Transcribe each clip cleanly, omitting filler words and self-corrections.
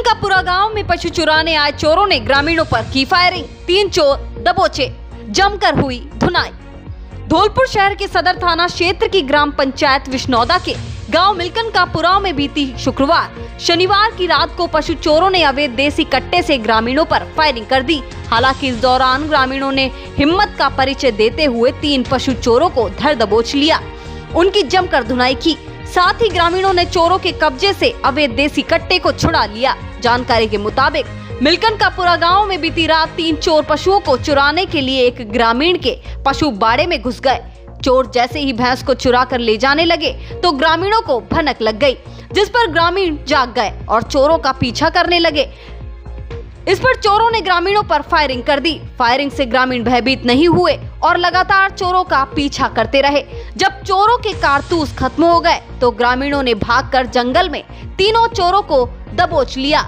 राजस्थान का पूरा गांव में पशु चुराने आए चोरों ने ग्रामीणों पर की फायरिंग, 3 चोर दबोचे, जमकर हुई धुनाई। धौलपुर शहर के सदर थाना क्षेत्र की ग्राम पंचायत विष्णोदा के गांव मिलकन का पुराव में बीती शनिवार की रात को पशु चोरों ने अवैध देसी कट्टे से ग्रामीणों पर फायरिंग कर दी। हालांकि इस दौरान ग्रामीणों ने हिम्मत का परिचय देते हुए 3 पशु चोरों को धर दबोच लिया, उनकी जमकर धुनाई की। साथ ही ग्रामीणों ने चोरों के कब्जे से अवैध देसी कट्टे को छुड़ा लिया। जानकारी के मुताबिक मिलकन का पूरा गाँव में बीती रात 3 चोर पशुओं को चुराने के लिए एक ग्रामीण के पशु बाड़े में घुस गए। चोर जैसे ही भैंस को चुरा कर ले जाने लगे तो ग्रामीणों को भनक लग गई, जिस पर ग्रामीण जाग गए और चोरों का पीछा करने लगे। इस पर चोरों ने ग्रामीणों पर फायरिंग कर दी। फायरिंग से ग्रामीण भयभीत नहीं हुए और लगातार चोरों का पीछा करते रहे। जब चोरों के कारतूस खत्म हो गए तो ग्रामीणों ने भागकर जंगल में 3 चोरों को दबोच लिया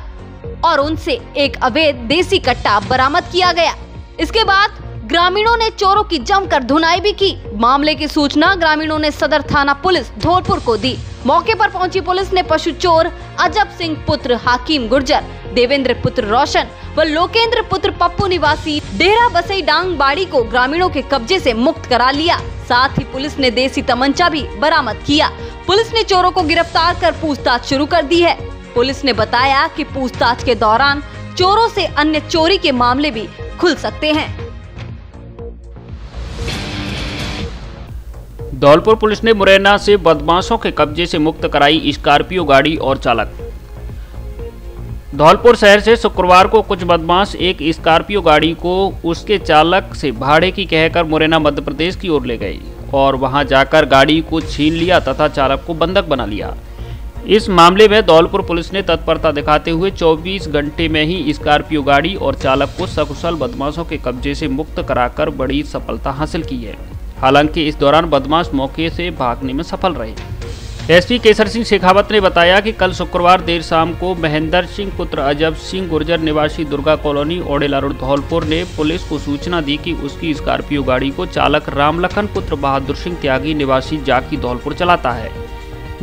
और उनसे एक अवैध देसी कट्टा बरामद किया गया। इसके बाद ग्रामीणों ने चोरों की जमकर धुनाई भी की। मामले की सूचना ग्रामीणों ने सदर थाना पुलिस धौलपुर को दी। मौके पर पहुंची पुलिस ने पशु चोर अजब सिंह पुत्र हाकिम गुर्जर, देवेंद्र पुत्र रोशन व लोकेंद्र पुत्र पप्पू निवासी डेरा बसई डांग बाड़ी को ग्रामीणों के कब्जे से मुक्त करा लिया। साथ ही पुलिस ने देसी तमंचा भी बरामद किया। पुलिस ने चोरों को गिरफ्तार कर पूछताछ शुरू कर दी है। पुलिस ने बताया कि पूछताछ के दौरान चोरों से अन्य चोरी के मामले भी खुल सकते हैं। धौलपुर पुलिस ने मुरैना से बदमाशों के कब्जे से मुक्त कराई स्कॉर्पियो गाड़ी और चालक। धौलपुर शहर से शुक्रवार को कुछ बदमाश एक स्कॉर्पियो गाड़ी को उसके चालक से भाड़े की कहकर मुरैना मध्य प्रदेश की ओर ले गए और वहां जाकर गाड़ी को छीन लिया तथा चालक को बंधक बना लिया। इस मामले में धौलपुर पुलिस ने तत्परता दिखाते हुए 24 घंटे में ही स्कॉर्पियो गाड़ी और चालक को सकुशल बदमाशों के कब्जे से मुक्त कराकर बड़ी सफलता हासिल की है। हालांकि इस दौरान बदमाश मौके से भागने में सफल रहे। एसपी केसर सिंह शेखावत ने बताया कि कल शुक्रवार देर शाम को महेंद्र सिंह पुत्र अजब सिंह गुर्जर निवासी दुर्गा कॉलोनी ओडेला रोड धौलपुर ने पुलिस को सूचना दी कि उसकी स्कॉर्पियो गाड़ी को चालक रामलखन पुत्र बहादुर सिंह त्यागी निवासी जाकी धौलपुर चलाता है,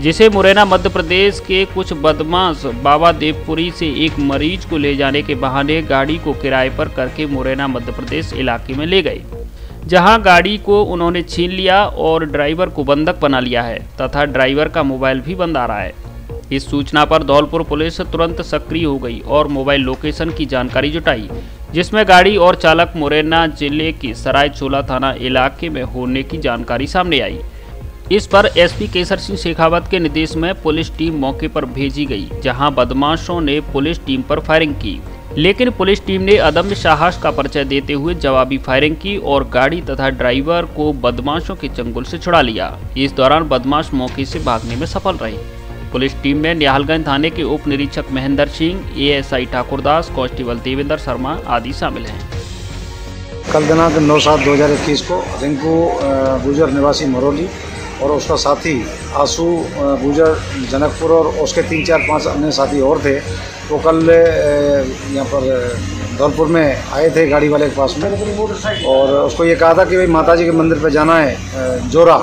जिसे मुरैना मध्य प्रदेश के कुछ बदमाश बाबा देवपुरी से एक मरीज को ले जाने के बहाने गाड़ी को किराए पर करके मुरैना मध्य प्रदेश इलाके में ले गए, जहां गाड़ी को उन्होंने छीन लिया और ड्राइवर को बंधक बना लिया है तथा ड्राइवर का मोबाइल भी बंद आ रहा है। इस सूचना पर धौलपुर पुलिस तुरंत सक्रिय हो गई और मोबाइल लोकेशन की जानकारी जुटाई, जिसमें गाड़ी और चालक मुरैना जिले के सरायचोला थाना इलाके में होने की जानकारी सामने आई। इस पर एसपी केसर सिंह शेखावत के निर्देश में पुलिस टीम मौके पर भेजी गई, जहाँ बदमाशों ने पुलिस टीम पर फायरिंग की, लेकिन पुलिस टीम ने अदम्य साहस का परिचय देते हुए जवाबी फायरिंग की और गाड़ी तथा ड्राइवर को बदमाशों के चंगुल से छुड़ा लिया। इस दौरान बदमाश मौके से भागने में सफल रहे। पुलिस टीम में निहालगंज थाने के उप निरीक्षक महेंद्र सिंह, एएसआई ठाकुरदास, कांस्टेबल देवेंद्र शर्मा आदि शामिल हैं। कल दिनांक 9/7/2021 को रिंकू गुजर निवासी मरोली और उसका साथी आंसू गुजर जनकपुर और उसके 3-4-5 अन्य साथी और थे, तो कल यहाँ पर धौलपुर में आए थे गाड़ी वाले के पास में और उसको ये कहा था कि भाई माताजी के मंदिर पे जाना है जोरा,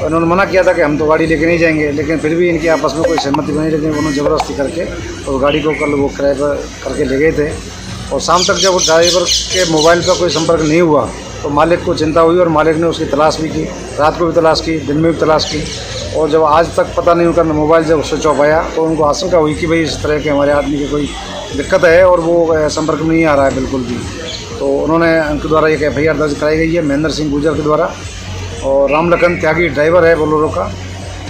तो इन्होंने मना किया था कि हम तो गाड़ी लेके नहीं जाएंगे, लेकिन फिर भी इनकी आपस में कोई सहमति बनी, लेकिन उन्होंने ज़बरदस्ती करके और गाड़ी को कल वो किराए पर करके ले गए थे। और शाम तक जब ड्राइवर के मोबाइल पर कोई संपर्क नहीं हुआ तो मालिक को चिंता हुई और मालिक ने उसकी तलाश भी की, रात को भी तलाश की, दिन में भी तलाश की, और जब आज तक पता नहीं उनका मोबाइल जब स्विच ऑफ आया तो उनको आशंका हुई कि भाई इस तरह के हमारे आदमी की कोई दिक्कत है और वो संपर्क में नहीं आ रहा है बिल्कुल भी। तो उन्होंने उनके द्वारा एक FIR दर्ज कराई गई है महेंद्र सिंह गुर्जर के द्वारा और रामलखन त्यागी ड्राइवर है बोलेरो का।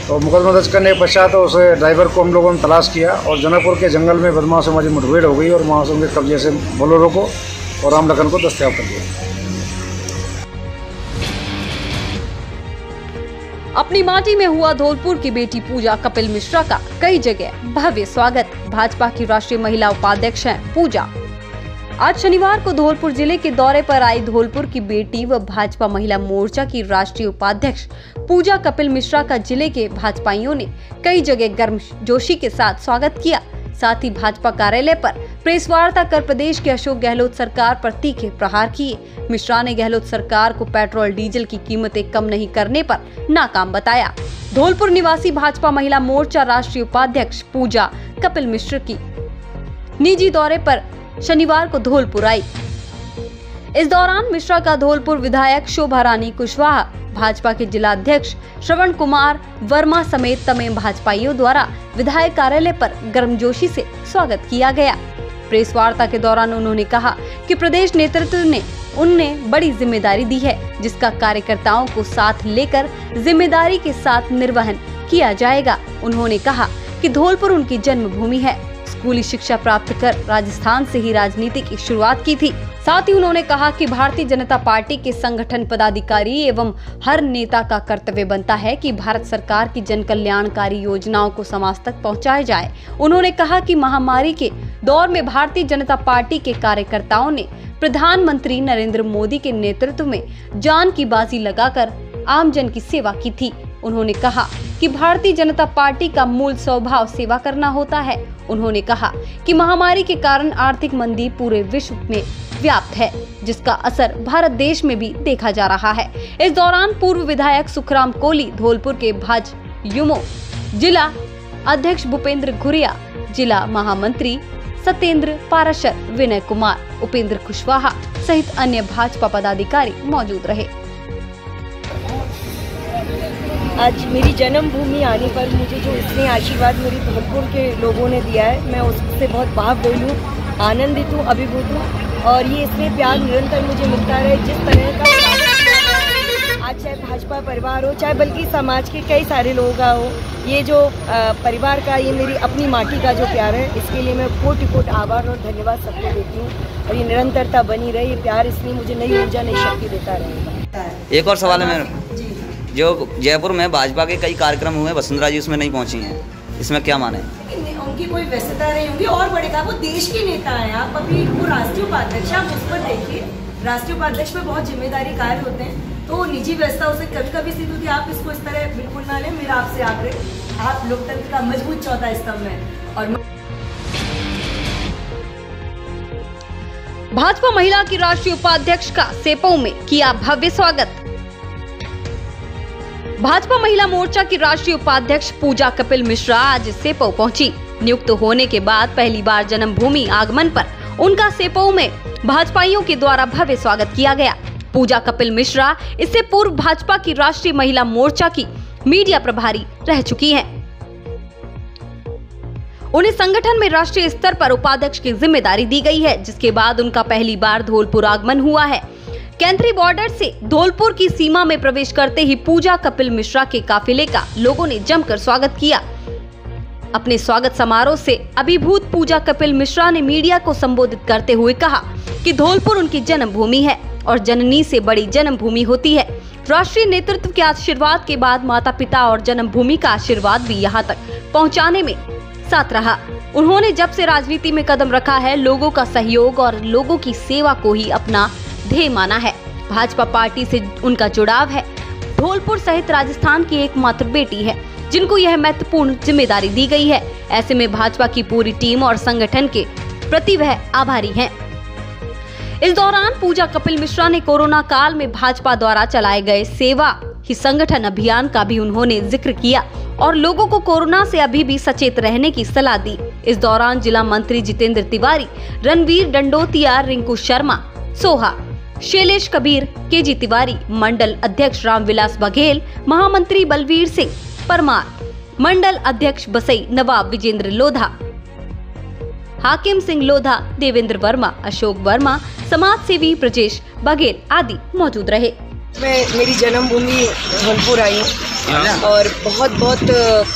तो मुकदमा दर्ज करने के पश्चात उस ड्राइवर को हम लोगों ने तलाश किया और जनकपुर के जंगल में बदमाशों में मुठभेड़ हो गई और वहाँ से उनके कब्जे से बोलेरो को और रामलखन को दस्तियाब कर दिया। अपनी माटी में हुआ धौलपुर की बेटी पूजा कपिल मिश्रा का कई जगह भव्य स्वागत। भाजपा की राष्ट्रीय महिला उपाध्यक्ष हैं पूजा। आज शनिवार को धौलपुर जिले के दौरे पर आई धौलपुर की बेटी व भाजपा महिला मोर्चा की राष्ट्रीय उपाध्यक्ष पूजा कपिल मिश्रा का जिले के भाजपाइयों ने कई जगह गर्मजोशी के साथ स्वागत किया। साथ ही भाजपा कार्यालय पर प्रेस वार्ता कर प्रदेश के अशोक गहलोत सरकार पर तीखे प्रहार किए। मिश्रा ने गहलोत सरकार को पेट्रोल डीजल की कीमतें कम नहीं करने पर नाकाम बताया। धौलपुर निवासी भाजपा महिला मोर्चा राष्ट्रीय उपाध्यक्ष पूजा कपिल मिश्र की निजी दौरे पर शनिवार को धौलपुर आई। इस दौरान मिश्रा का धौलपुर विधायक शोभा रानी कुशवाहा, भाजपा के जिलाध्यक्ष श्रवण कुमार वर्मा समेत तमाम भाजपाइयों द्वारा विधायक कार्यालय पर गर्मजोशी से स्वागत किया गया। प्रेस वार्ता के दौरान उन्होंने कहा कि प्रदेश नेतृत्व ने उन्हें बड़ी जिम्मेदारी दी है, जिसका कार्यकर्ताओं को साथ लेकर जिम्मेदारी के साथ निर्वहन किया जाएगा। उन्होंने कहा कि धौलपुर उनकी जन्मभूमि है, स्कूली शिक्षा प्राप्त कर राजस्थान से ही राजनीति की शुरुआत की थी। साथ ही उन्होंने कहा कि भारतीय जनता पार्टी के संगठन पदाधिकारी एवं हर नेता का कर्तव्य बनता है कि भारत सरकार की जन कल्याणकारी योजनाओं को समाज तक पहुंचाया जाए। उन्होंने कहा कि महामारी के दौर में भारतीय जनता पार्टी के कार्यकर्ताओं ने प्रधानमंत्री नरेंद्र मोदी के नेतृत्व में जान की बाजी लगाकर आमजन की सेवा की थी। उन्होंने कहा कि भारतीय जनता पार्टी का मूल स्वभाव सेवा करना होता है। उन्होंने कहा कि महामारी के कारण आर्थिक मंदी पूरे विश्व में व्याप्त है, जिसका असर भारत देश में भी देखा जा रहा है। इस दौरान पूर्व विधायक सुखराम कोहली, धौलपुर के भाजयुमो जिला अध्यक्ष भूपेंद्र घुरिया, जिला महामंत्री सत्येंद्र पाराशर, विनय कुमार, उपेंद्र कुशवाहा सहित अन्य भाजपा पदाधिकारी मौजूद रहे। आज मेरी जन्मभूमि आने पर मुझे जो इतने आशीर्वाद मेरी धौलपुर के लोगों ने दिया है, मैं उससे बहुत भावुक हूँ, आनंदित हूँ, अभिभूत हूँ और ये इसमें प्यार निरंतर मुझे मिलता रहे। जिस तरह का आज चाहे भाजपा परिवार हो, चाहे बल्कि समाज के कई सारे लोगों का हो, ये जो परिवार का, ये मेरी अपनी माटी का जो प्यार है, इसके लिए मैं कोटि कोटि आभार और धन्यवाद सबको देती हूँ और ये निरंतरता बनी रहे। ये प्यार इसलिए मुझे नई ऊर्जा, नई शक्ति देता रहेगा। एक और सवाल है मेरा, जो जयपुर में भाजपा के कई कार्यक्रम हुए, वसुंधरा जी उसमें नहीं पहुंची हैं, इसमें क्या माने? उनकी कोई व्यस्तता नहीं होगी और बढ़ेगा। वो देश के नेता है, आप अभी वो राष्ट्रीय उपाध्यक्ष, आप उस पर देखिए, राष्ट्रीय उपाध्यक्ष पर बहुत जिम्मेदारी कार्य होते हैं, तो निजी व्यवस्था उसे कभी कभी सिद्ध होती है। आप इसको इस तरह बिल्कुल ना लें। मेरा आपसे आग्रह, आप लोकतंत्र का मजबूत चौथा स्तंभ है। और भाजपा महिला की राष्ट्रीय उपाध्यक्ष का सेपो में किया भव्य स्वागत। भाजपा महिला मोर्चा की राष्ट्रीय उपाध्यक्ष पूजा कपिल मिश्रा आज सेपो पहुंची। नियुक्त होने के बाद पहली बार जन्मभूमि आगमन पर उनका सेपो में भाजपाइयों के द्वारा भव्य स्वागत किया गया। पूजा कपिल मिश्रा इससे पूर्व भाजपा की राष्ट्रीय महिला मोर्चा की मीडिया प्रभारी रह चुकी हैं। उन्हें संगठन में राष्ट्रीय स्तर पर उपाध्यक्ष की जिम्मेदारी दी गई है, जिसके बाद उनका पहली बार धौलपुर आगमन हुआ है। केंद्रीय बॉर्डर से धौलपुर की सीमा में प्रवेश करते ही पूजा कपिल मिश्रा के काफिले का लोगों ने जमकर स्वागत किया। अपने स्वागत समारोह से अभिभूत पूजा कपिल मिश्रा ने मीडिया को संबोधित करते हुए कहा कि धौलपुर उनकी जन्मभूमि है और जननी से बड़ी जन्मभूमि होती है। राष्ट्रीय नेतृत्व के आशीर्वाद के बाद माता पिता और जन्मभूमि का आशीर्वाद भी यहाँ तक पहुँचाने में साथ रहा। उन्होंने जब से राजनीति में कदम रखा है, लोगों का सहयोग और लोगों की सेवा को ही अपना ध्येय माना है। भाजपा पार्टी से उनका जुड़ाव है। धौलपुर सहित राजस्थान की एकमात्र बेटी है जिनको यह महत्वपूर्ण जिम्मेदारी दी गई है। ऐसे में भाजपा की पूरी टीम और संगठन के प्रति वह आभारी हैं। इस दौरान पूजा कपिल मिश्रा ने कोरोना काल में भाजपा द्वारा चलाए गए सेवा ही संगठन अभियान का भी उन्होंने जिक्र किया और लोगों को कोरोना से अभी भी सचेत रहने की सलाह दी। इस दौरान जिला मंत्री जितेंद्र तिवारी, रणवीर डंडोतिया, रिंकू शर्मा, सोहा, शैलेश कबीर, केजी तिवारी, मंडल अध्यक्ष रामविलास बघेल, महामंत्री बलवीर सिंह परमार, मंडल अध्यक्ष बसई नवाब विजेंद्र लोधा, हाकिम सिंह लोधा, देवेंद्र वर्मा, अशोक वर्मा, समाज सेवी ब्रजेश बघेल आदि मौजूद रहे। मैं मेरी जन्मभूमि धौलपुर आई हूँ और बहुत बहुत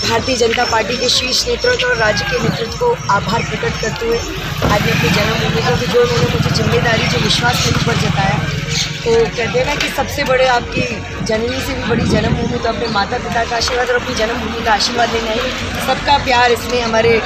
भारतीय जनता पार्टी के शीर्ष नेतृत्व और राज्य के नेतृत्व को आभार प्रकट करते हुए आज मैं अपनी जन्मभूमि को, जो उन्होंने मुझे जिम्मेदारी, जो विश्वास मेरे ऊपर जताया, तो कहते हैं ना कि सबसे बड़े आपकी जननी से भी बड़ी जन्मभूमि, तो अपने माता पिता का आशीर्वाद और अपनी जन्मभूमि का आशीर्वाद लेना है। सबका प्यार इसमें हमारे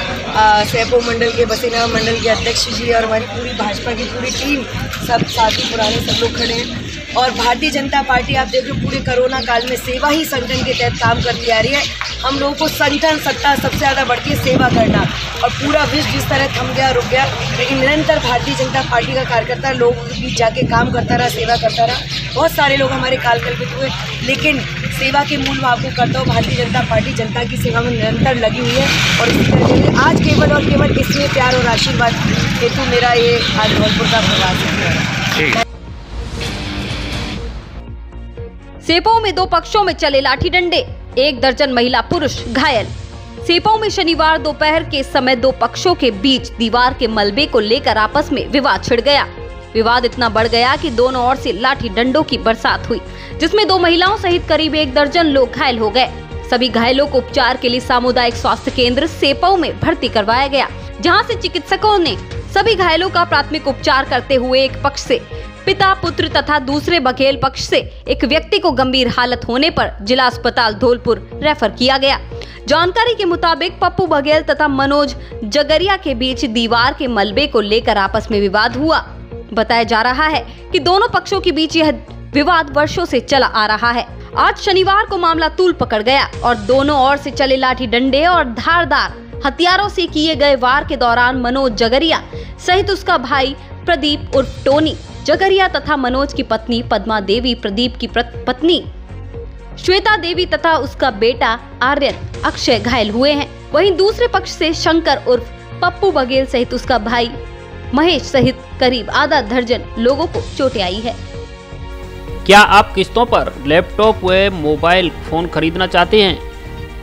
सैपो मंडल के, बसेना मंडल के अध्यक्ष जी और हमारी पूरी भाजपा की पूरी टीम, सब साथी पुराने सब लोग खड़े हैं। और भारतीय जनता पार्टी आप देख रहे हो पूरे कोरोना काल में सेवा ही संगठन के तहत काम करती आ रही है। हम लोगों को संगठन सत्ता सबसे ज़्यादा बढ़ती है सेवा करना, और पूरा विश्व जिस तरह थम गया रुक गया, लेकिन निरंतर भारतीय जनता पार्टी का कार्यकर्ता लोगों के बीच जाके काम करता रहा, सेवा करता रहा। बहुत सारे लोग हमारे कालकल्पित हुए, लेकिन सेवा के मूल में आपको करता हो भारतीय जनता पार्टी जनता की सेवा में निरंतर लगी हुई है। और इसी तरह आज केवल और केवल इसमें प्यार और आशीर्वाद हेतु मेरा ये आज धौलपुर का प्रवास है। सेपो में दो पक्षों में चले लाठी डंडे, 1 दर्जन महिला पुरुष घायल। सेपो में शनिवार दोपहर के समय दो पक्षों के बीच दीवार के मलबे को लेकर आपस में विवाद छिड़ गया। विवाद इतना बढ़ गया कि दोनों ओर से लाठी डंडों की बरसात हुई, जिसमें 2 महिलाओं सहित करीब 1 दर्जन लोग घायल हो गए। सभी घायलों को उपचार के लिए सामुदायिक स्वास्थ्य केंद्र सेपो में भर्ती करवाया गया, जहाँ से चिकित्सकों ने सभी घायलों का प्राथमिक उपचार करते हुए एक पक्ष से पिता पुत्र तथा दूसरे बघेल पक्ष से एक व्यक्ति को गंभीर हालत होने पर जिला अस्पताल धौलपुर रेफर किया गया। जानकारी के मुताबिक पप्पू बघेल तथा मनोज जगरिया के बीच दीवार के मलबे को लेकर आपस में विवाद हुआ। बताया जा रहा है कि दोनों पक्षों के बीच यह विवाद वर्षों से चला आ रहा है। आज शनिवार को मामला तूल पकड़ गया और दोनों ओर से चले लाठी डंडे और धारदार हथियारों से किए गए वार के दौरान मनोज जगरिया सहित उसका भाई प्रदीप उर्फ टोनी जगरिया तथा मनोज की पत्नी पद्मा देवी, प्रदीप की पत्नी श्वेता देवी तथा उसका बेटा आर्यन अक्षय घायल हुए हैं। वहीं दूसरे पक्ष से शंकर उर्फ पप्पू बघेल सहित उसका भाई महेश सहित करीब ½ दर्जन लोगों को चोटें आई है। क्या आप किस्तों पर लैपटॉप व मोबाइल फोन खरीदना चाहते हैं?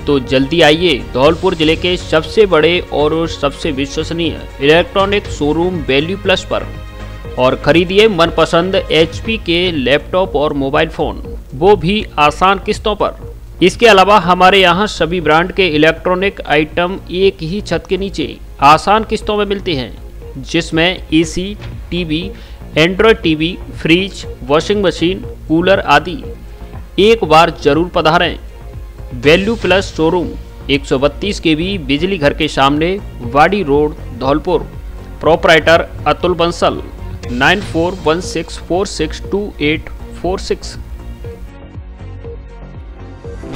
तो जल्दी आइए धौलपुर जिले के सबसे बड़े और सबसे विश्वसनीय इलेक्ट्रॉनिक शोरूम वैल्यू प्लस पर और खरीदिए मनपसंद HP के लैपटॉप और मोबाइल फ़ोन, वो भी आसान किस्तों पर। इसके अलावा हमारे यहाँ सभी ब्रांड के इलेक्ट्रॉनिक आइटम एक ही छत के नीचे आसान किस्तों में मिलते हैं, जिसमें AC, TV, Android TV, fridge, washing machine, cooler आदि। एक बार जरूर पधारें वैल्यू प्लस शोरूम 132 kV बिजली घर के सामने Wadi road Dholpur. Proprietor Atul Bansal 9416462846।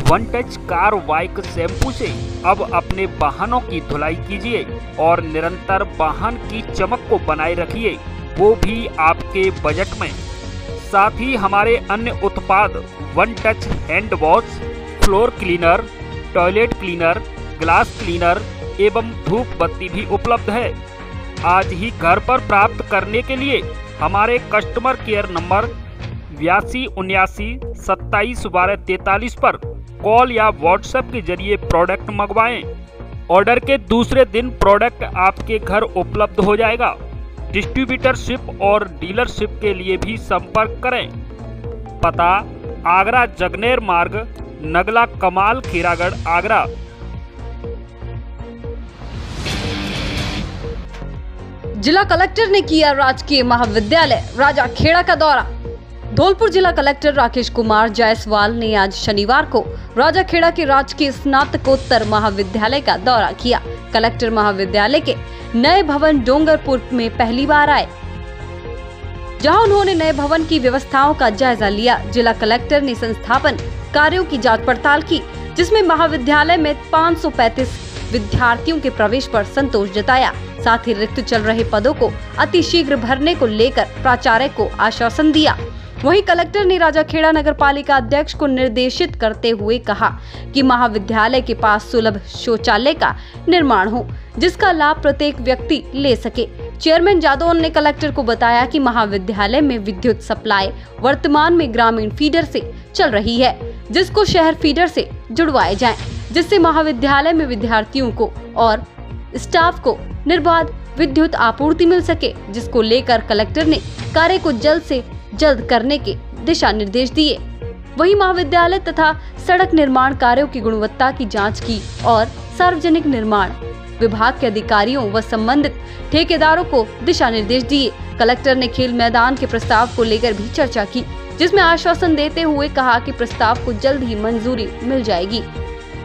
One touch car bike shampoo से अब अपने वाहनों की धुलाई कीजिए और निरंतर वाहन की चमक को बनाए रखिए, वो भी आपके बजट में। साथ ही हमारे अन्य उत्पाद one touch hand wash, floor cleaner, toilet cleaner, glass cleaner एवं धूप बत्ती भी उपलब्ध है। आज ही घर पर प्राप्त करने के लिए हमारे कस्टमर केयर नंबर 8279 271243 पर कॉल या व्हाट्सएप के जरिए प्रोडक्ट मंगवाएं। ऑर्डर के दूसरे दिन प्रोडक्ट आपके घर उपलब्ध हो जाएगा। डिस्ट्रीब्यूटरशिप और डीलरशिप के लिए भी संपर्क करें। पता आगरा जगनेर मार्ग, नगला कमाल, खीरागढ़, आगरा। जिला कलेक्टर ने किया राजकीय महाविद्यालय राजा खेड़ा का दौरा। धौलपुर जिला कलेक्टर राकेश कुमार जायसवाल ने आज शनिवार को राजा खेड़ा के राजकीय स्नातकोत्तर महाविद्यालय का दौरा किया। कलेक्टर महाविद्यालय के नए भवन डोंगरपुर में पहली बार आए, जहां उन्होंने नए भवन की व्यवस्थाओं का जायजा लिया। जिला कलेक्टर ने संस्थापन कार्यों की जाँच पड़ताल की, जिसमे महाविद्यालय में 535 विद्यार्थियों के प्रवेश पर संतोष जताया। साथ ही रिक्त चल रहे पदों को अतिशीघ्र भरने को लेकर प्राचार्य को आश्वासन दिया। वहीं कलेक्टर ने राजाखेड़ा नगर पालिका अध्यक्ष को निर्देशित करते हुए कहा कि महाविद्यालय के पास सुलभ शौचालय का निर्माण हो, जिसका लाभ प्रत्येक व्यक्ति ले सके। चेयरमैन जादौन ने कलेक्टर को बताया कि महाविद्यालय में विद्युत सप्लाई वर्तमान में ग्रामीण फीडर से चल रही है, जिसको शहर फीडर से जुड़वाए जाएं, जिससे महाविद्यालय में विद्यार्थियों को और स्टाफ को निर्बाध विद्युत आपूर्ति मिल सके, जिसको लेकर कलेक्टर ने कार्य को जल्द से जल्द करने के दिशा निर्देश दिए। वहीं महाविद्यालय तथा सड़क निर्माण कार्यों की गुणवत्ता की जांच की और सार्वजनिक निर्माण विभाग के अधिकारियों व संबंधित ठेकेदारों को दिशा निर्देश दिए। कलेक्टर ने खेल मैदान के प्रस्ताव को लेकर भी चर्चा की, जिसमें आश्वासन देते हुए कहा कि प्रस्ताव को जल्द ही मंजूरी मिल जाएगी।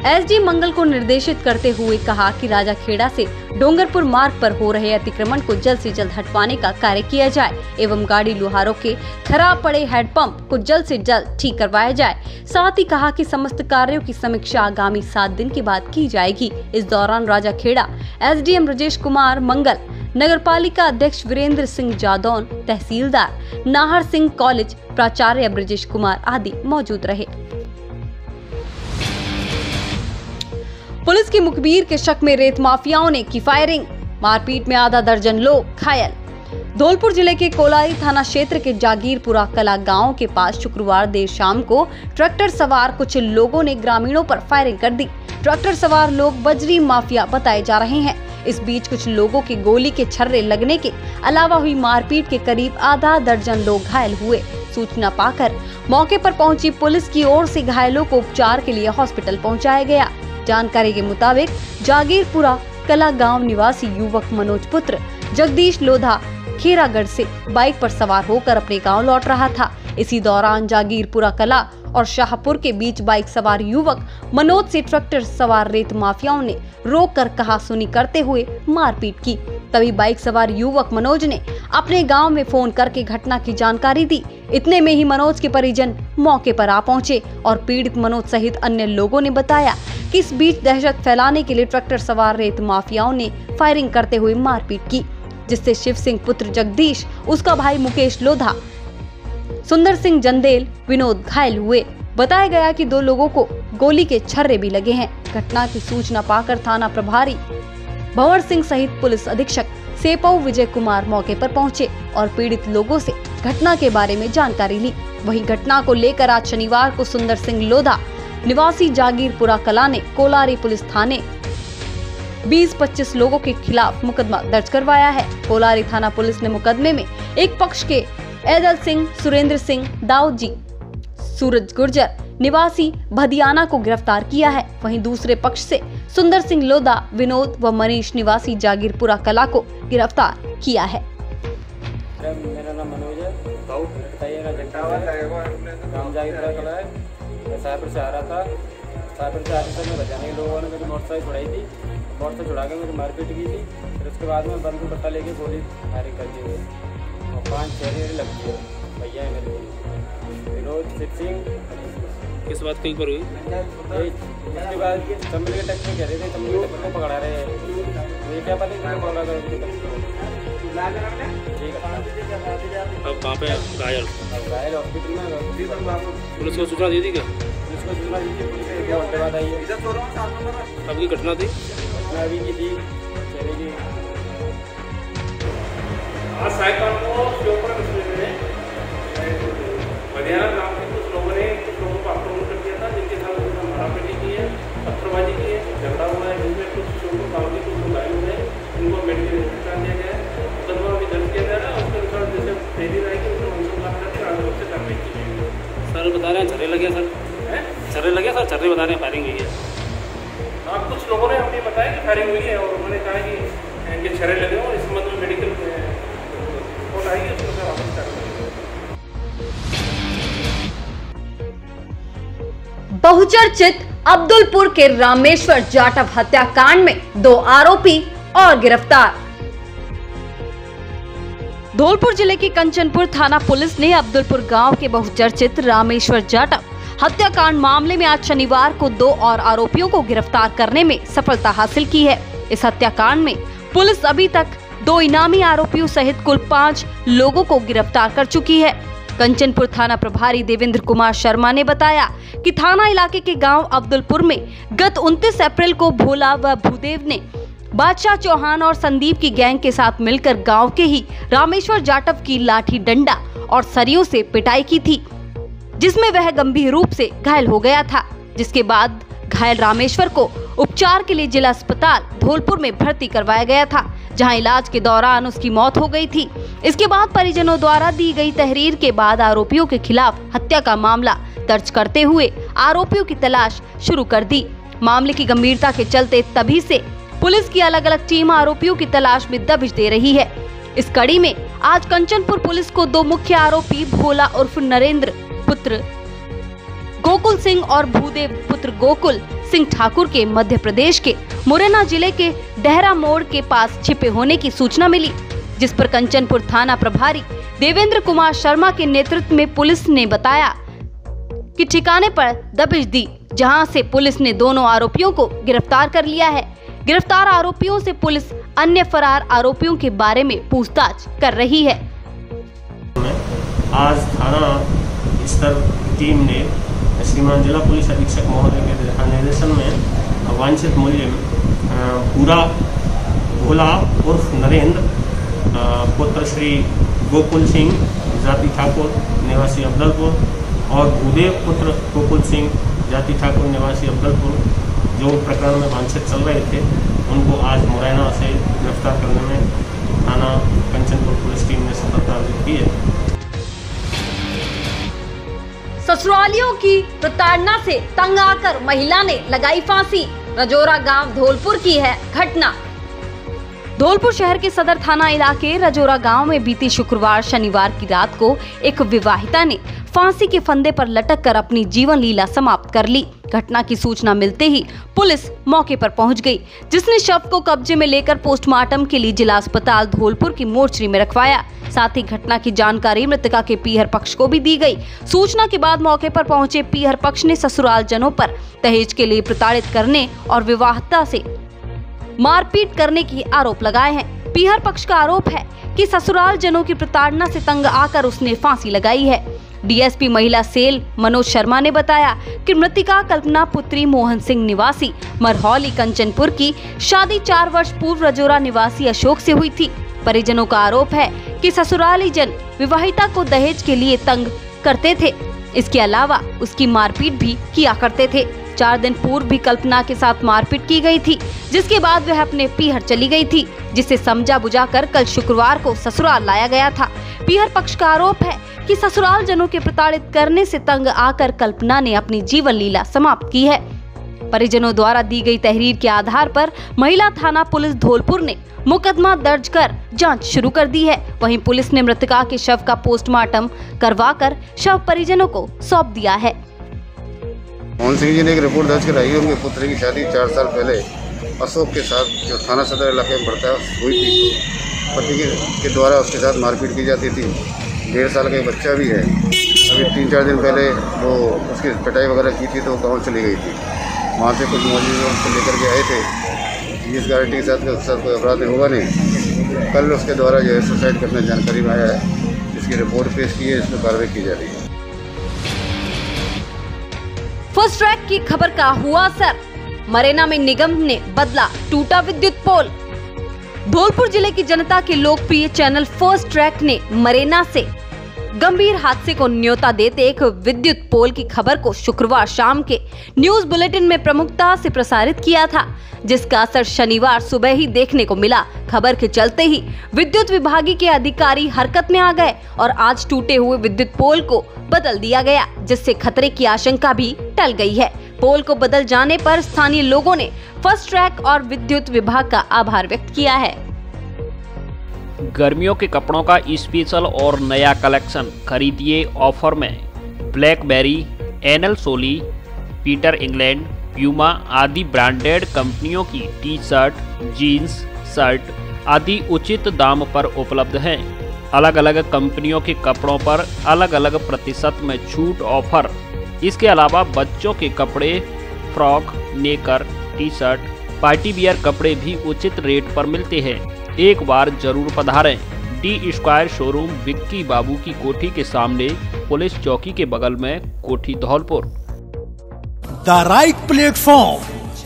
एसडी मंगल को निर्देशित करते हुए कहा कि राजाखेड़ा से डोंगरपुर मार्ग पर हो रहे अतिक्रमण को जल्द से जल्द हटवाने का कार्य किया जाए एवं गाड़ी लुहारों के खराब पड़े हैंडपंप को जल्द से जल्द ठीक करवाया जाए। साथ ही कहा कि समस्त कार्यों की समीक्षा आगामी 7 दिन के बाद की जाएगी। इस दौरान राजाखेड़ा एसडीएम राजेश कुमार मंगल, नगरपालिका अध्यक्ष वीरेंद्र सिंह जादौन, तहसीलदार नाहर सिंह कॉलेज, प्राचार्य ब्रजेश कुमार आदि मौजूद रहे। पुलिस की मुखबिर के शक में रेत माफियाओं ने की फायरिंग, मारपीट में आधा दर्जन लोग घायल। धौलपुर जिले के कोलाई थाना क्षेत्र के जागीरपुरा कला गांव के पास शुक्रवार देर शाम को ट्रैक्टर सवार कुछ लोगों ने ग्रामीणों पर फायरिंग कर दी। ट्रैक्टर सवार लोग बजरी माफिया बताए जा रहे हैं। इस बीच कुछ लोगों के गोली के छर्रे लगने के अलावा हुई मारपीट के करीब आधा दर्जन लोग घायल हुए। सूचना पाकर मौके पर पहुंची पुलिस की ओर से घायलों को उपचार के लिए हॉस्पिटल पहुंचाया गया। जानकारी के मुताबिक जागीरपुरा कला गांव निवासी युवक मनोज पुत्र जगदीश लोधा खेरागढ़ से बाइक पर सवार होकर अपने गांव लौट रहा था। इसी दौरान जागीरपुरा कला और शाहपुर के बीच बाइक सवार युवक मनोज से ट्रैक्टर सवार रेत माफियाओं ने रोककर कहा सुनी करते हुए मारपीट की। तभी बाइक सवार युवक मनोज ने अपने गांव में फोन करके घटना की जानकारी दी। इतने में ही मनोज के परिजन मौके पर आ पहुंचे और पीड़ित मनोज सहित अन्य लोगों ने बताया कि इस बीच दहशत फैलाने के लिए ट्रैक्टर सवार रेत माफियाओं ने फायरिंग करते हुए मारपीट की, जिससे शिव सिंह पुत्र जगदीश, उसका भाई मुकेश लोधा, सुंदर सिंह जंदेल, विनोद घायल हुए। बताया गया कि 2 लोगों को गोली के छर्रे भी लगे हैं। घटना की सूचना पाकर थाना प्रभारी भंवर सिंह सहित पुलिस अधीक्षक सेपऊ विजय कुमार मौके पर पहुंचे और पीड़ित लोगों से घटना के बारे में जानकारी ली। वहीं घटना को लेकर आज शनिवार को सुंदर सिंह लोधा निवासी जागीरपुरा कला ने कोलारी पुलिस थाने 20-25 लोगों के खिलाफ मुकदमा दर्ज करवाया है। कोलारी थाना पुलिस ने मुकदमे में एक पक्ष के एदल सिंह, सुरेंद्र सिंह, दाऊद जी, सूरज गुर्जर निवासी भदियाना को गिरफ्तार किया है। वहीं दूसरे पक्ष से सुंदर सिंह लोधा, विनोद व मनीष निवासी जागीरपुरा कला को गिरफ्तार किया है। मेरा नाम मनोज है, बताइएगा। और से छुड़ा के मुझे मारपीट की थी, फिर उसके बाद में बंदूक पट्टा लेके गोली फायरिंग कर दी और 5-6 लग गए भैया मेरे विनोद सिंह। किस बात कहीं पर हुई? उसके बाद तमिल के टैक्स में कह रहे थे तमिल को पकड़ा रहे हैं, ये क्या पता नहीं बोला था अब वहाँ पे घायल हॉस्पिटल में। पुलिस को सूचना दी थी क्या? पुलिस को सूचना दी थी, पुलिस क्या घंटे बाद आई है। अब की घटना थी बनियारा नाम के कुछ लोगों ने कुछ लोगों को आक्रमण कर दिया था, जिनके साथ उन्होंने मारपीट की है, पत्थरबाजी की है, झगड़ा हुआ है, जिनमें कुछ लोगों को घायल हुए हैं। इनको मेडिकल पहुंचा दिया गया है, मुकदमा भी दर्ज किया जा रहा है। उसके अनुसार जैसे पहली राय की उनको मुकदमा करके आगे से कार्रवाई की जाएगी। सर बता रहे हैं झर्रे लगे, सर हैं झर्रे लगे, सर झर्रे बता रहे हैं फायरिंग हुई है। आप कुछ लोगों ने हमें बताया कि फायरिंग हुई है और उन्होंने कहा कि इनके छर्रे लगे और इस संबंध में मेडिकल रिपोर्ट आएगी उसके बाद वापस कार्रवाई। बहुचर्चित अब्दुलपुर के रामेश्वर जाटव हत्याकांड में 2 आरोपी और गिरफ्तार। धौलपुर जिले के कंचनपुर थाना पुलिस ने अब्दुलपुर गांव के बहुचर्चित रामेश्वर जाटव हत्याकांड मामले में आज शनिवार को 2 और आरोपियों को गिरफ्तार करने में सफलता हासिल की है। इस हत्याकांड में पुलिस अभी तक 2 इनामी आरोपियों सहित कुल 5 लोगों को गिरफ्तार कर चुकी है। कंचनपुर थाना प्रभारी देवेंद्र कुमार शर्मा ने बताया कि थाना इलाके के गांव अब्दुलपुर में गत 29 अप्रैल को भोला व भूदेव ने बादशाह चौहान और संदीप की गैंग के साथ मिलकर गाँव के ही रामेश्वर जाटव की लाठी डंडा और सरियों से पिटाई की थी, जिसमें वह गंभीर रूप से घायल हो गया था। जिसके बाद घायल रामेश्वर को उपचार के लिए जिला अस्पताल धौलपुर में भर्ती करवाया गया था, जहां इलाज के दौरान उसकी मौत हो गई थी। इसके बाद परिजनों द्वारा दी गई तहरीर के बाद आरोपियों के खिलाफ हत्या का मामला दर्ज करते हुए आरोपियों की तलाश शुरू कर दी। मामले की गंभीरता के चलते तभी से पुलिस की अलग अलग टीम आरोपियों की तलाश में दबिश दे रही है। इस कड़ी में आज कंचनपुर पुलिस को 2 मुख्य आरोपी भोला उर्फ नरेंद्र पुत्र गोकुल सिंह और भूदेव पुत्र गोकुल सिंह ठाकुर के मध्य प्रदेश के मुरैना जिले के डहरा मोड़ के पास छिपे होने की सूचना मिली, जिस पर कंचनपुर थाना प्रभारी देवेंद्र कुमार शर्मा के नेतृत्व में पुलिस ने बताया कि ठिकाने पर दबिश दी, जहां से पुलिस ने दोनों आरोपियों को गिरफ्तार कर लिया है। गिरफ्तार आरोपियों से पुलिस अन्य फरार आरोपियों के बारे में पूछताछ कर रही है। आज थाना स्तर टीम ने श्रीमान जिला पुलिस अधीक्षक महोदय के दिशानिर्देशन में वांछित मूल्य में पूरा भोला उर्फ नरेंद्र पुत्र श्री गोकुल सिंह जाति ठाकुर निवासी अफजलपुर और भूदेव पुत्र गोकुल सिंह जाति ठाकुर निवासी अफजलपुर जो प्रकरण में वांछित चल रहे थे, उनको आज मुरैना से गिरफ्तार करने में थाना कंचनपुर पुलिस टीम ने सफलता अर्जित की है। ससुरालियों की प्रताड़ना से तंग आकर महिला ने लगाई फांसी, रजौरा गांव धौलपुर की है घटना। धौलपुर शहर के सदर थाना इलाके रजौरा गांव में बीती शनिवार की रात को एक विवाहिता ने फांसी के फंदे पर लटक कर अपनी जीवन लीला समाप्त कर ली। घटना की सूचना मिलते ही पुलिस मौके पर पहुंच गई, जिसने शव को कब्जे में लेकर पोस्टमार्टम के लिए जिला अस्पताल धौलपुर की मोर्चरी में रखवाया। साथ ही घटना की जानकारी मृतका के पीहर पक्ष को भी दी गई। सूचना के बाद मौके पर पहुंचे पीहर पक्ष ने ससुराल जनों पर दहेज के लिए प्रताड़ित करने और विवाहिता से मारपीट करने की आरोप लगाए हैं। पीहर पक्ष का आरोप है कि ससुराल जनों की प्रताड़ना से तंग आकर उसने फांसी लगाई है। डीएसपी महिला सेल मनोज शर्मा ने बताया कि मृतिका कल्पना पुत्री मोहन सिंह निवासी मरहौली कंचनपुर की शादी 4 वर्ष पूर्व रजौरा निवासी अशोक से हुई थी। परिजनों का आरोप है कि ससुराली जन विवाहिता को दहेज के लिए तंग करते थे, इसके अलावा उसकी मारपीट भी किया करते थे। 4 दिन पूर्व भी कल्पना के साथ मारपीट की गई थी, जिसके बाद वह अपने पीहर चली गई थी, जिसे समझा बुझाकर कल शुक्रवार को ससुराल लाया गया था। पीहर पक्ष का आरोप है कि ससुराल जनों के प्रताड़ित करने से तंग आकर कल्पना ने अपनी जीवन लीला समाप्त की है। परिजनों द्वारा दी गई तहरीर के आधार पर महिला थाना पुलिस धौलपुर ने मुकदमा दर्ज कर जांच शुरू कर दी है। वहीं पुलिस ने मृतका के शव का पोस्टमार्टम करवाकर शव परिजनों को सौंप दिया है। मोहन सिंह जी ने एक रिपोर्ट दर्ज कराई है। उनके पुत्र की शादी 4 साल पहले अशोक के साथ, जो थाना सदर इलाके में पड़ता है, हुई थी। पति के द्वारा उसके साथ मारपीट की जाती थी। 1.5 साल का बच्चा भी है। अभी 3-4 दिन पहले वो उसकी पिटाई वगैरह की थी तो वो गाँव चली गई थी। वहाँ से कुछ मौजूद उसको लेकर के आए थे, जिस गारंटी के साथ कोई अपराध होगा नहीं। कल उसके द्वारा जो है सुसाइड करने जानकारी में आया है। इसकी रिपोर्ट पेश की है, इसमें कार्रवाई की जा रही है। फर्स्ट ट्रैक की खबर का हुआ असर, मुरैना में निगम ने बदला टूटा विद्युत पोल। धौलपुर जिले की जनता के लोकप्रिय चैनल फर्स्ट ट्रैक ने मुरैना से गंभीर हादसे को न्योता देते एक विद्युत पोल की खबर को शुक्रवार शाम के न्यूज बुलेटिन में प्रमुखता से प्रसारित किया था, जिसका असर शनिवार सुबह ही देखने को मिला। खबर के चलते ही विद्युत विभाग के अधिकारी हरकत में आ गए और आज टूटे हुए विद्युत पोल को बदल दिया गया, जिससे खतरे की आशंका भी टल गई है। पोल को बदल जाने पर स्थानीय लोगों ने फर्स्ट ट्रैक और विद्युत विभाग का आभार व्यक्त किया है। गर्मियों के कपड़ों का स्पेशल और नया कलेक्शन खरीदिए ऑफर में। ब्लैकबेरी, एनल सोली, पीटर इंग्लैंड, प्यूमा आदि ब्रांडेड कंपनियों की टी शर्ट, जीन्स, शर्ट आदि उचित दाम पर उपलब्ध हैं। अलग अलग कंपनियों के कपड़ों पर अलग अलग प्रतिशत में छूट ऑफर। इसके अलावा बच्चों के कपड़े, frock, knicker, T shirt, party wear कपड़े भी उचित रेट पर मिलते हैं। एक बार जरूर पधारें। D square showroom Vicky Babu की कोठी के सामने पुलिस चौकी के बगल में, कोठी Dholpur. The right platform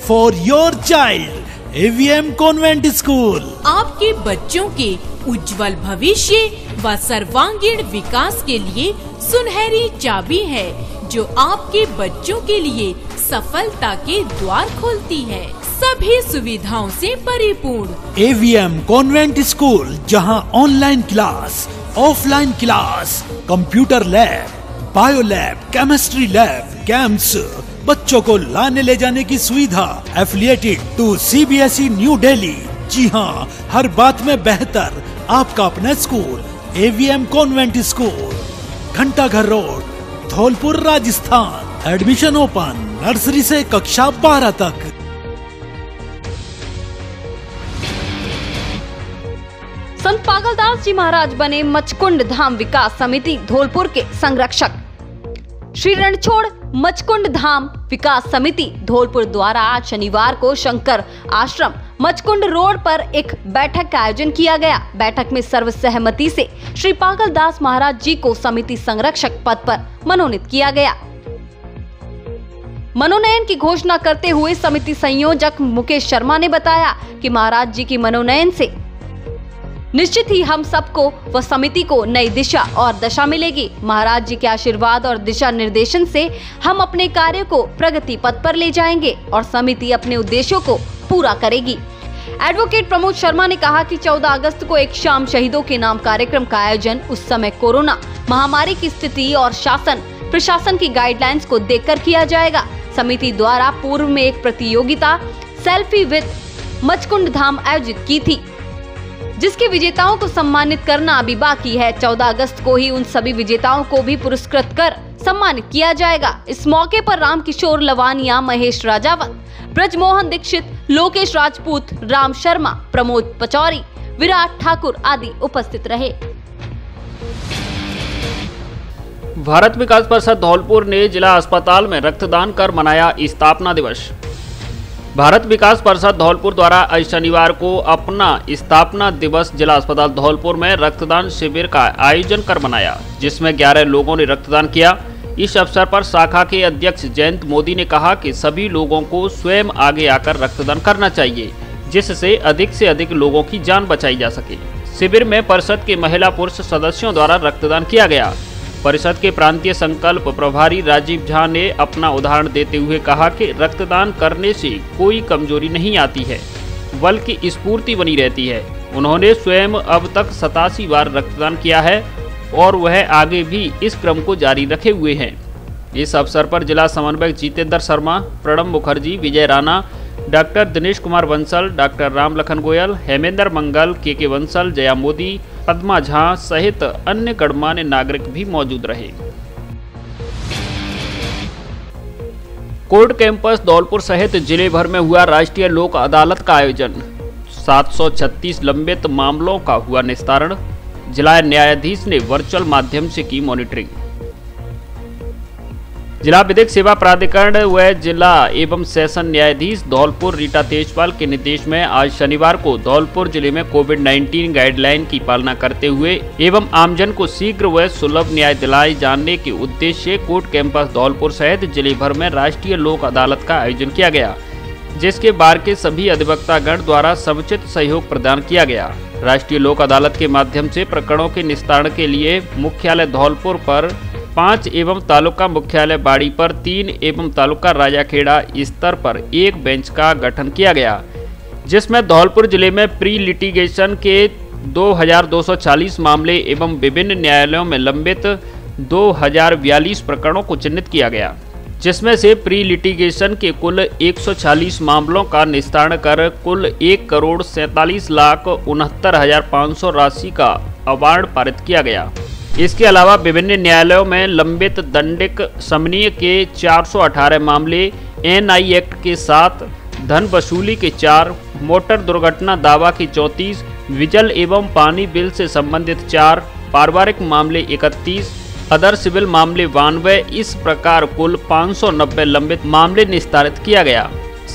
for your child AVM convent school, आपके बच्चों के उज्जवल भविष्य व सर्वांगीण विकास के लिए सुनहरी चाबी है, जो आपके बच्चों के लिए सफलता के द्वार खोलती है। सभी सुविधाओं से परिपूर्ण एवीएम कॉन्वेंट स्कूल, जहां online class, offline class, computer lab, bio lab, chemistry lab, campus, बच्चों को लाने ले जाने की सुविधा। Affiliated to CBSE new Delhi. जी हां, हर बात में बेहतर आपका अपना स्कूल एवीएम कॉन्वेंट स्कूल, घंटा घर road, Dholpur, Rajasthan. Admission open, nursery से कक्षा 12 तक। संत पागलदास जी महाराज बने मचकुंड धाम विकास समिति धौलपुर के संरक्षक। श्री रणछोड़ मचकुंड धाम विकास समिति धौलपुर द्वारा आज शनिवार को शंकर आश्रम मचकुंड रोड पर एक बैठक का आयोजन किया गया। बैठक में सर्वसहमति से श्री पागलदास महाराज जी को समिति संरक्षक पद पर मनोनीत किया गया। मनोनयन की घोषणा करते हुए समिति संयोजक मुकेश शर्मा ने बताया कि महाराज जी की मनोनयन से निश्चित ही हम सबको व समिति को नई दिशा और दशा मिलेगी। महाराज जी के आशीर्वाद और दिशा निर्देशन से हम अपने कार्यों को प्रगति पथ पर ले जाएंगे और समिति अपने उद्देश्यों को पूरा करेगी। एडवोकेट प्रमोद शर्मा ने कहा कि 14 अगस्त को एक शाम शहीदों के नाम कार्यक्रम का आयोजन उस समय कोरोना महामारी की स्थिति और शासन प्रशासन की गाइडलाइंस को देखकर किया जाएगा। समिति द्वारा पूर्व में एक प्रतियोगिता सेल्फी विद मचकुंड धाम आयोजित की थी, जिसके विजेताओं को सम्मानित करना अभी बाकी है। 14 अगस्त को ही उन सभी विजेताओं को भी पुरस्कृत कर सम्मानित किया जाएगा। इस मौके पर रामकिशोर लवानिया, महेश राजावत, ब्रजमोहन दीक्षित, लोकेश राजपूत, राम शर्मा, प्रमोद पचौरी, विराट ठाकुर आदि उपस्थित रहे। भारत विकास परिषद धौलपुर ने जिला अस्पताल में रक्तदान कर मनाया स्थापना दिवस। भारत विकास परिषद धौलपुर द्वारा आज शनिवार को अपना स्थापना दिवस जिला अस्पताल धौलपुर में रक्तदान शिविर का आयोजन कर मनाया, जिसमें 11 लोगों ने रक्तदान किया। इस अवसर पर शाखा के अध्यक्ष जयंत मोदी ने कहा कि सभी लोगों को स्वयं आगे आकर रक्तदान करना चाहिए, जिससे अधिक से अधिक लोगों की जान बचाई जा सके। शिविर में परिषद के महिला पुरुष सदस्यों द्वारा रक्तदान किया गया। परिषद के प्रांतीय संकल्प प्रभारी राजीव झा ने अपना उदाहरण देते हुए कहा कि रक्तदान करने से कोई कमजोरी नहीं आती है, बल्कि स्फूर्ति बनी रहती है। उन्होंने स्वयं अब तक 87 बार रक्तदान किया है और वह आगे भी इस क्रम को जारी रखे हुए हैं। इस अवसर पर जिला समन्वयक Jitendra Sharma, Pranab Mukherjee, Vijay Rana, doctor Dinesh Kumar Bansal, doctor Ram Lakhan Goyal, Hemendra Mangal, K Bansal, Jaya Modi, Padma Jha सहित अन्य गणमान्य नागरिक भी मौजूद रहे। कोर्ट कैंपस धौलपुर सहित जिले भर में हुआ राष्ट्रीय लोक अदालत का आयोजन। 736 लंबित मामलों का हुआ निस्तारण। जिला न्यायाधीश ने वर्चुअल माध्यम से की मॉनिटरिंग। जिला विधिक सेवा प्राधिकरण व जिला एवं सेशन न्यायाधीश धौलपुर रीटा तेजपाल के निर्देश में आज शनिवार को धौलपुर जिले में कोविड-19 गाइडलाइन की पालना करते हुए एवं आमजन को शीघ्र व सुलभ न्याय दिलाए जाने के उद्देश्य से कोर्ट कैंपस धौलपुर सहित जिले भर में राष्ट्रीय लोक अदालत का आयोजन किया गया, जिसके बार के सभी अधिवक्तागण द्वारा समुचित सहयोग प्रदान किया गया। राष्ट्रीय लोक अदालत के माध्यम से प्रकरणों के निस्तारण के लिए मुख्यालय धौलपुर पर 5 एवं तालुका मुख्यालय बाड़ी पर 3 एवं तालुका राजाखेड़ा स्तर पर 1 बेंच का गठन किया गया, जिसमें धौलपुर जिले में प्री लिटिगेशन के 2240 मामले एवं विभिन्न न्यायालयों में लंबित 2042 प्रकरणों को चिन्हित किया गया, जिसमें से प्री लिटिगेशन के कुल 140 मामलों का निस्तारण कर कुल 1,47,69,500 राशि का अवार्ड पारित किया गया। इसके अलावा विभिन्न न्यायालयों में लंबित दंडिक समनीय के 418 मामले, एनआई एक्ट के 7, धन वसूली के 4, मोटर दुर्घटना दावा के 34, विजल एवं पानी बिल से संबंधित 4, पारिवारिक मामले 31, अदर सिविल मामले 92, इस प्रकार कुल 590 लंबित मामले निस्तारित किया गया।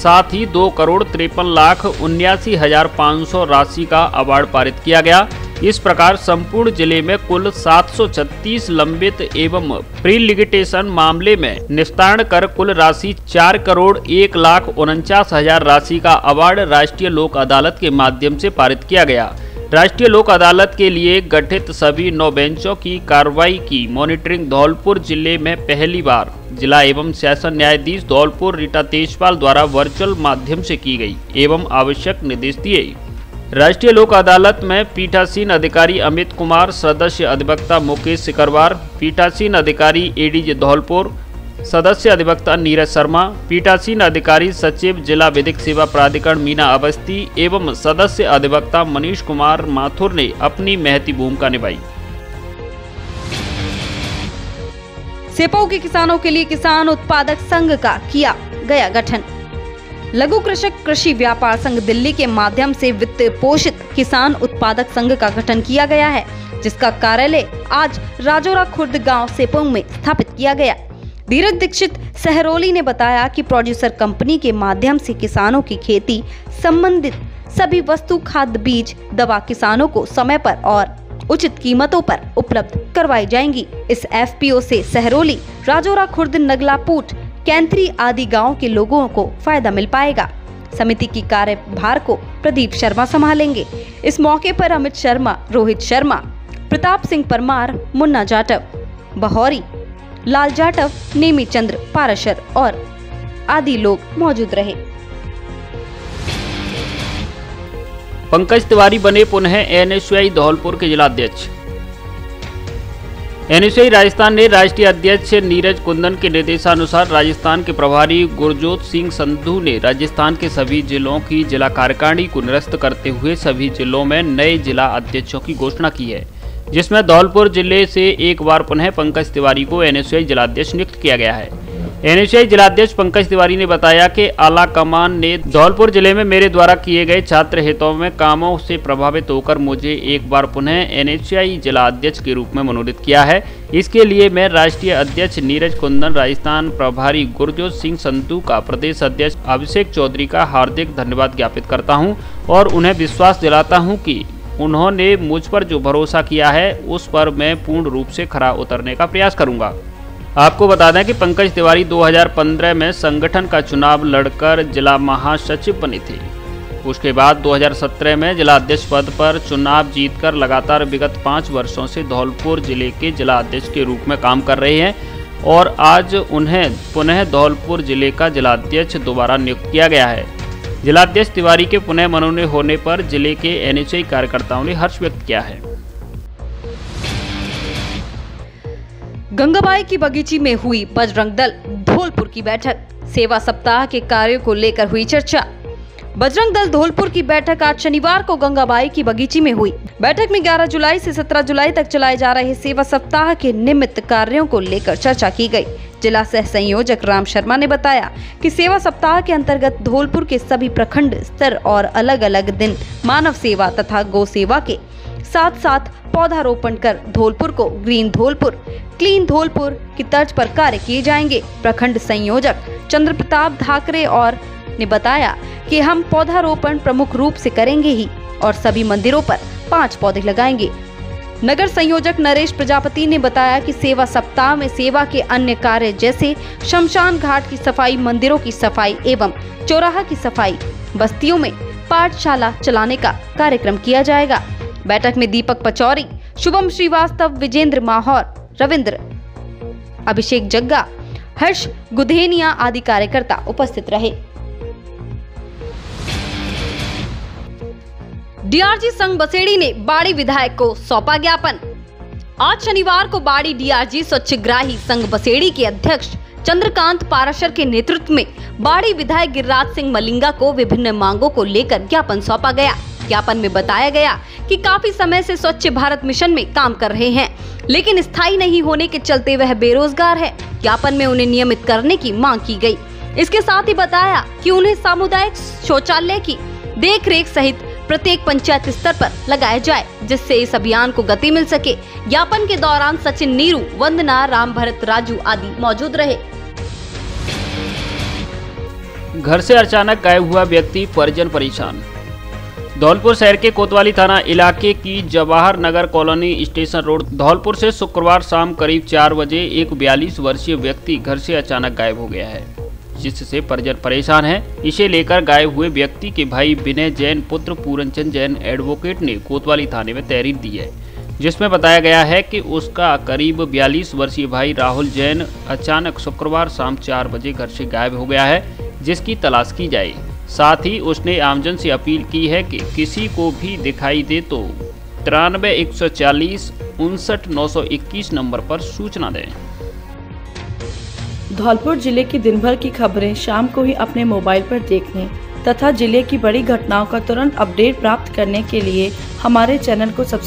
साथ ही 2,53,79,500 राशि का अवार्ड पारित किया गया। इस प्रकार संपूर्ण जिले में कुल 736 लंबित एवं प्री लिटिगेशन मामले में निस्तारण कर कुल राशि 4,01,49,000 राशि का अवार्ड राष्ट्रीय लोक अदालत के माध्यम से पारित किया गया। राष्ट्रीय लोक अदालत के लिए गठित सभी 9 बेंचों की कार्रवाई की मॉनिटरिंग धौलपुर जिले में पहली बार जिला एवं सेशन न्यायाधीश धौलपुर रीटा तेजपाल द्वारा वर्चुअल माध्यम से की गई एवं आवश्यक निर्देश दिए। राष्ट्रीय लोक अदालत में पीठासीन अधिकारी अमित कुमार, सदस्य अधिवक्ता मुकेश सिकरवार, पीठासीन अधिकारी एडीजे धौलपुर, सदस्य अधिवक्ता नीरज शर्मा, पीठासीन अधिकारी सचिव जिला विधिक सेवा प्राधिकरण मीना अवस्थी एवं सदस्य अधिवक्ता मनीष कुमार माथुर ने अपनी महती भूमिका निभाई। सेपऊ के किसानों के लिए किसान उत्पादक संघ का किया गया गठन। लघु कृषक कृषि व्यापार संघ दिल्ली के माध्यम से वित्त पोषित किसान उत्पादक संघ का गठन किया गया है, जिसका कार्यालय आज राजौरा खुर्द गांव सेपऊ में स्थापित किया गया। धीरज दीक्षित सहरोली ने बताया कि प्रोड्यूसर कंपनी के माध्यम से किसानों की खेती संबंधित सभी वस्तु, खाद, बीज, दवा किसानों को समय पर और उचित कीमतों पर उपलब्ध करवाई जाएंगी। इस एफपीओ से सहरोली, राजौरा खुर्द, नगलापूट, कैंथरी आदि गांव के लोगों को फायदा मिल पाएगा। समिति की कार्यभार को प्रदीप शर्मा संभालेंगे। इस मौके पर अमित शर्मा, रोहित शर्मा, प्रताप सिंह परमार, मुन्ना जाटव, बहौरी लाल जाटव, नेमी चंद्र पाराशर और आदि लोग मौजूद रहे। पंकज तिवारी बने पुनः एनएसयूआई धौलपुर के जिलाध्यक्ष। एनएसयूआई राजस्थान ने राष्ट्रीय अध्यक्ष नीरज कुंदन के निर्देशानुसार राजस्थान के प्रभारी गुरजोत सिंह संधू ने राजस्थान के सभी जिलों की जिला कार्यकारिणी को निरस्त करते हुए सभी जिलों में नए जिला अध्यक्षों की घोषणा की है, जिसमें धौलपुर जिले से एक बार पुनः पंकज तिवारी को एनएसयूआई जिलाध्यक्ष नियुक्त किया गया है। एनएसयूआई जिलाध्यक्ष पंकज तिवारी ने बताया कि आला कमान ने धौलपुर जिले में मेरे द्वारा किए गए छात्र हितों में कामों से प्रभावित होकर मुझे एक बार पुनः एनएसयूआई जिलाध्यक्ष के रूप में मनोनीत किया है। इसके लिए मैं राष्ट्रीय अध्यक्ष नीरज कुंदन, राजस्थान प्रभारी गुरजोत सिंह संधू का, प्रदेश अध्यक्ष अभिषेक चौधरी का हार्दिक धन्यवाद ज्ञापित करता हूँ और उन्हें विश्वास दिलाता हूँ कि उन्होंने मुझ पर जो भरोसा किया है उस पर मैं पूर्ण रूप से खरा उतरने का प्रयास करूंगा। आपको बता दें कि पंकज तिवारी 2015 में संगठन का चुनाव लड़कर जिला महासचिव बने थे। उसके बाद 2017 में जिला अध्यक्ष पद पर चुनाव जीतकर लगातार विगत 5 वर्षों से धौलपुर जिले के जिला अध्यक्ष के रूप में काम कर रहे हैं और आज उन्हें पुनः धौलपुर जिले का जिलाध्यक्ष दोबारा नियुक्त किया गया है। जिलाध्यक्ष तिवारी के पुनः मनोनीत होने पर जिले के एनएसयूआई कार्यकर्ताओं ने हर्ष व्यक्त किया है। गंगाबाई की बगीची में हुई बजरंग दल धौलपुर की बैठक, सेवा सप्ताह के कार्यों को लेकर हुई चर्चा। बजरंग दल धौलपुर की बैठक आज शनिवार को गंगाबाई की बगीची में हुई। बैठक में 11 जुलाई से 17 जुलाई तक चलाए जा रहे सेवा सप्ताह के निमित्त कार्यों को लेकर चर्चा की गई। जिला सह संयोजक राम शर्मा ने बताया कि सेवा सप्ताह के अंतर्गत धौलपुर के सभी प्रखंड स्तर और अलग अलग दिन मानव सेवा तथा गौ सेवा के साथ साथ पौधारोपण कर धौलपुर को ग्रीन धौलपुर, क्लीन धौलपुर की तर्ज पर कार्य किए जाएंगे। प्रखंड संयोजक चंद्र प्रताप ठाकरे और ने बताया कि हम पौधारोपण प्रमुख रूप से करेंगे ही और सभी मंदिरों पर 5 पौधे लगाएंगे। नगर संयोजक नरेश प्रजापति ने बताया कि सेवा सप्ताह में सेवा के अन्य कार्य जैसे शमशान घाट की सफाई, मंदिरों की सफाई एवं चौराहा की सफाई, बस्तियों में पाठशाला चलाने का कार्यक्रम किया जाएगा। बैठक में दीपक पचौरी, शुभम श्रीवास्तव, विजेंद्र माहौर, रविंद्र, अभिषेक जग्गा, हर्ष गुधेनिया आदि कार्यकर्ता उपस्थित रहे। डीआरजी संघ बसेड़ी ने बाड़ी विधायक को सौंपा ज्ञापन। आज शनिवार को बाड़ी डीआरजी स्वच्छग्राही संघ बसेड़ी के अध्यक्ष चंद्रकांत पाराशर के नेतृत्व में बाड़ी विधायक गिरिराज सिंह मलिंगा को विभिन्न मांगों को लेकर ज्ञापन सौंपा गया। ज्ञापन में बताया गया कि काफी समय से स्वच्छ भारत मिशन में काम कर रहे हैं, लेकिन स्थायी नहीं होने के चलते वह बेरोजगार है। ज्ञापन में उन्हें नियमित करने की मांग की गयी। इसके साथ ही बताया कि उन्हें सामुदायिक शौचालय की देखरेख सहित प्रत्येक पंचायत स्तर पर लगाया जाए, जिससे इस अभियान को गति मिल सके। ज्ञापन के दौरान सचिन, नीरू, वंदना, राम भरत, राजू आदि मौजूद रहे। घर से अचानक गायब हुआ व्यक्ति, परिजन परेशान। धौलपुर शहर के कोतवाली थाना इलाके की Jawahar Nagar colony station road Dholpur से शुक्रवार शाम करीब 4 बजे एक 42 वर्षीय व्यक्ति घर से अचानक गायब हो गया है, जिससे परिजन परेशान हैं। इसे लेकर गायब हुए व्यक्ति के भाई विनय जैन पुत्र पूरनचंद जैन एडवोकेट ने कोतवाली थाने में तहरीर दी है, जिसमें बताया गया है कि उसका करीब 42 वर्षीय भाई राहुल जैन अचानक शुक्रवार शाम 4 बजे घर से गायब हो गया है, जिसकी तलाश की जाए। साथ ही उसने आमजन से अपील की है कि किसी को भी दिखाई दे तो 93 140 59 921 नंबर पर सूचना दें। धौलपुर जिले की दिन भर की खबरें शाम को ही अपने मोबाइल पर देखने तथा जिले की बड़ी घटनाओं का तुरंत अपडेट प्राप्त करने के लिए हमारे चैनल को सब्सक्राइब